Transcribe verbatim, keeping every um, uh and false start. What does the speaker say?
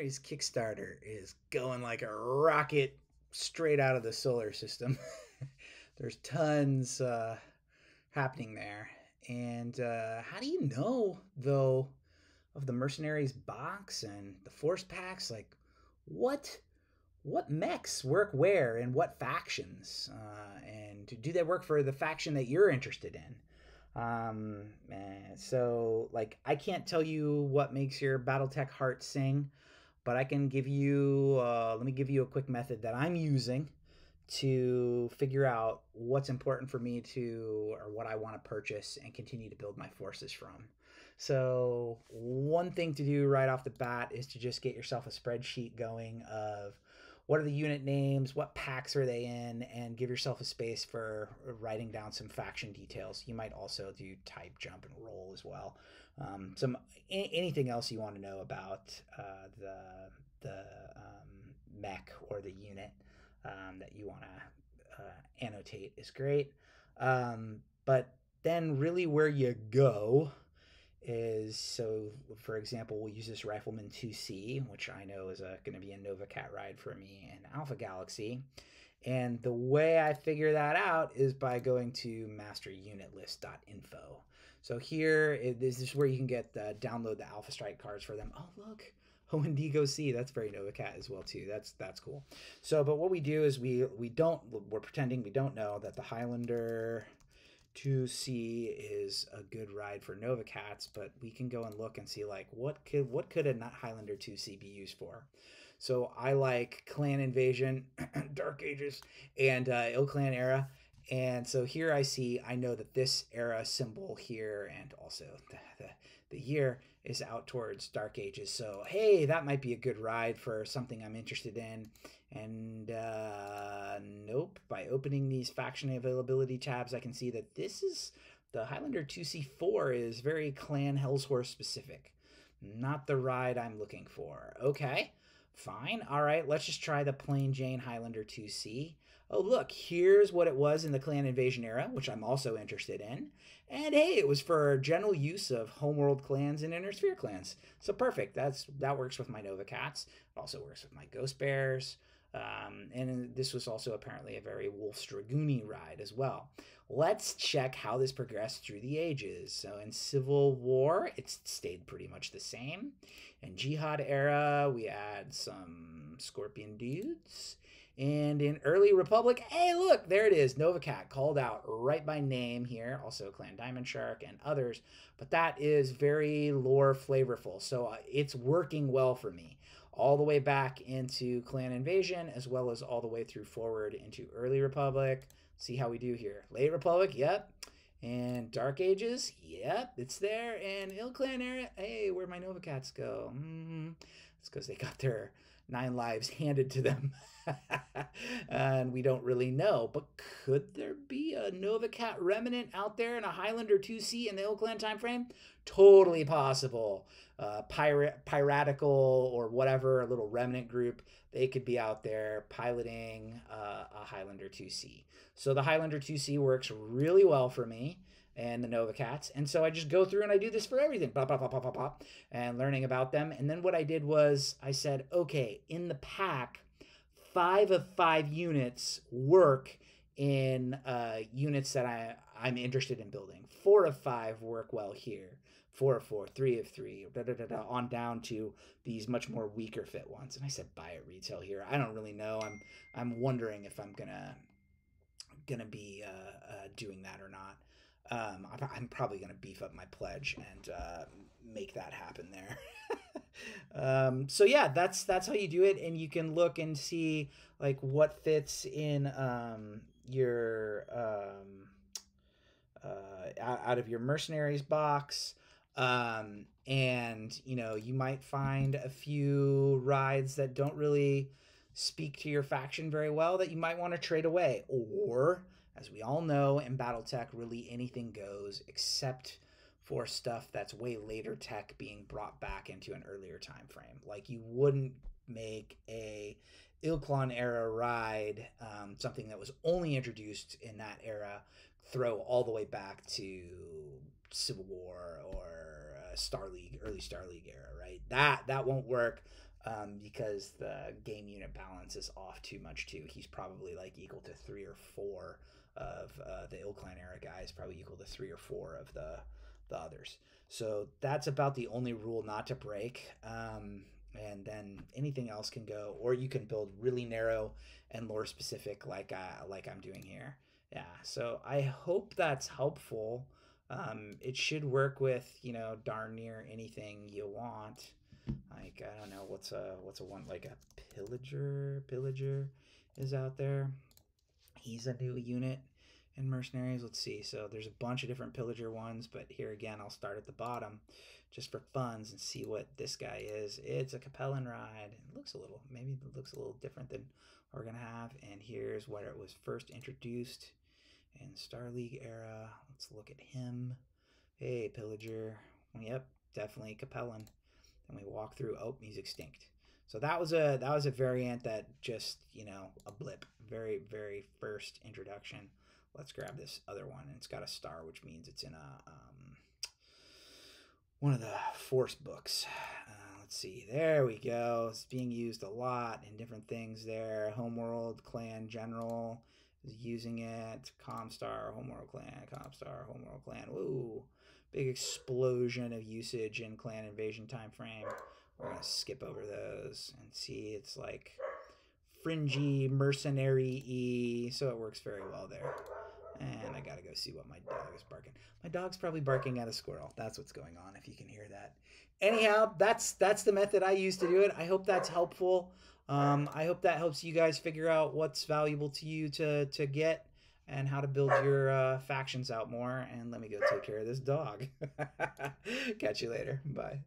Mary's Kickstarter is going like a rocket straight out of the solar system. There's tons uh, happening there. And uh, how do you know, though, of the Mercenaries box and the Force packs? Like, what what mechs work where and what factions? Uh, and do they work for the faction that you're interested in? Um, so, like, I can't tell you what makes your BattleTech heart sing, but I can give you, uh, let me give you a quick method that I'm using to figure out what's important for me to, or what I want to purchase and continue to build my forces from. So one thing to do right off the bat is to just get yourself a spreadsheet going of what are the unit names, what packs are they in, and give yourself a space for writing down some faction details. You might also do type, jump, and roll as well. Um, some anything else you want to know about uh, the, the um, mech or the unit. Um, that you want to uh, annotate is great. Um, but then really where you go is, so for example, we'll use this Rifleman two C, which I know is going to be a Nova Cat ride for me in Alpha Galaxy. And the way I figure that out is by going to master unit list dot info. So here is, this is where you can get the, download the Alpha Strike cards for them. Oh, look. Oh, Indigo C, that's very Nova Cat as well too. That's that's cool. So, but what we do is we we don't we're pretending we don't know that the Highlander two C is a good ride for Nova Cats, but we can go and look and see like what could what could a not Highlander two C be used for. So I like Clan Invasion, Dark Ages, and uh, Il-Clan era. And so here I see, I know that this era symbol here and also the, the, the year is out towards Dark Ages. So, hey, that might be a good ride for something I'm interested in. And uh, nope, by opening these faction availability tabs, I can see that this is, the Highlander two C four is very Clan Hell's Horse specific. Not the ride I'm looking for. Okay. Fine. All right, let's just try the plain Jane Highlander two C. Oh, look, here's what it was in the Clan Invasion era, which I'm also interested in. And hey, it was for general use of homeworld clans and inner sphere clans. So perfect. That's that works with my Nova Cats. It also works with my Ghost Bears. Um, and this was also apparently a very Wolf's Dragoony ride as well. Let's check how this progressed through the ages. So in Civil War, it stayed pretty much the same. In Jihad era, we had some Scorpion dudes. And in Early Republic, hey, look, there it is. Nova Cat called out right by name here. Also Clan Diamond Shark and others. But that is very lore flavorful. So uh, it's working well for me. All the way back into Clan Invasion, as well as all the way through forward into Early Republic. See how we do here. Late Republic, yep. And Dark Ages, yep, it's there. And Il-Clan era, hey, where my Nova Cats go? Mm-hmm. It's because they got their nine lives handed to them. And we don't really know. But could there be a Nova Cat remnant out there in a Highlander two C in the Il-Clan time frame? Totally possible. Uh, pirate, piratical or whatever, a little remnant group, they could be out there piloting uh, a Highlander two C. So the Highlander two C works really well for me and the Nova Cats. And so I just go through and I do this for everything, pop, pop, pop, pop, pop, pop, and learning about them. And then what I did was I said, okay, in the pack, five of five units work in uh, units that I, I'm interested in building. Four of five work well here. Four of four, three of three, da, da, da, da, on down to these much more weaker fit ones. And I said, buy at retail here. I don't really know. I'm, I'm wondering if I'm gonna, gonna be uh, uh, doing that or not. Um, I'm probably going to beef up my pledge and uh, make that happen there. um, so yeah, that's that's how you do it, and you can look and see like what fits in um, your um, uh, out of your mercenaries box, um, and you know you might find a few rides that don't really speak to your faction very well that you might want to trade away. Or as we all know, in BattleTech, really anything goes except for stuff that's way later tech being brought back into an earlier time frame. Like you wouldn't make a Il-Clan era ride, um, something that was only introduced in that era, throw all the way back to Civil War or uh, Star League, early Star League era, right? That that won't work. um, because the game unit balance is off too much too. He's probably like equal to three or four of uh, the Il-Clan era guys, probably equal to three or four of the the others. So that's about the only rule not to break. Um, and then anything else can go, or you can build really narrow and lore specific like I, like I'm doing here. Yeah, so I hope that's helpful. Um, it should work with, you know, darn near anything you want. Like, I don't know, what's a, what's a one, like a pillager, pillager is out there. He's a new unit in mercenaries. Let's see. So there's a bunch of different pillager ones, but here again, I'll start at the bottom just for funs and see what this guy is. It's a Capellan ride. It looks a little, maybe it looks a little different than we're going to have. And here's where it was first introduced. And Star League era, let's look at him. Hey, Pillager. Yep, definitely Capellan. And we walk through, oh, he's extinct. So that was a that was a variant that just, you know, a blip. Very, very first introduction. Let's grab this other one. And it's got a star, which means it's in a um, one of the Force books. Uh, let's see. There we go. It's being used a lot in different things there. Homeworld, Clan General. Using it, Comstar, Homeworld Clan, Comstar, Homeworld Clan. Woo! Big explosion of usage in Clan Invasion time frame. We're gonna skip over those and see. It's like fringy, mercenary-y, so it works very well there. And I gotta go see what my dog is barking. My dog's probably barking at a squirrel. That's what's going on, if you can hear that. Anyhow, that's that's the method I use to do it. I hope that's helpful. Um, I hope that helps you guys figure out what's valuable to you to, to get and how to build your uh, factions out more. And let me go take care of this dog. Catch you later. Bye.